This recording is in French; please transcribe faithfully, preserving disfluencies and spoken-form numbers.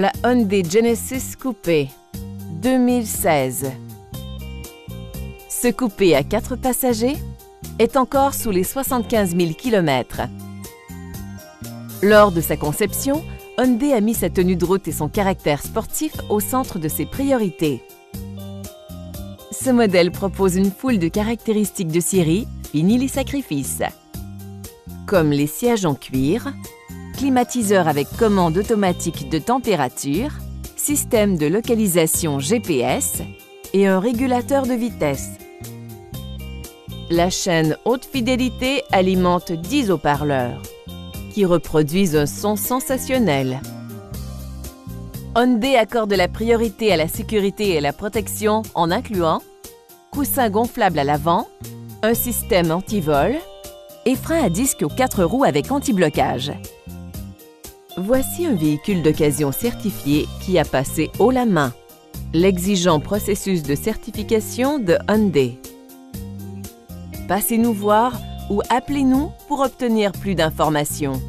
la Hyundai Genesis Coupe deux mille seize. Ce coupé à quatre passagers est encore sous les soixante-quinze mille km. Lors de sa conception, Hyundai a mis sa tenue de route et son caractère sportif au centre de ses priorités. Ce modèle propose une foule de caractéristiques de série, fini les sacrifices. Comme les sièges en cuir, climatiseur avec commande automatique de température, système de localisation G P S et un régulateur de vitesse. La chaîne haute fidélité alimente dix haut-parleurs qui reproduisent un son sensationnel. Hyundai accorde la priorité à la sécurité et à la protection en incluant coussin gonflable à l'avant, un système anti-vol et frein à disque aux quatre roues avec anti-blocage. Voici un véhicule d'occasion certifié qui a passé haut la main l'exigeant processus de certification de Hyundai. Passez-nous voir ou appelez-nous pour obtenir plus d'informations.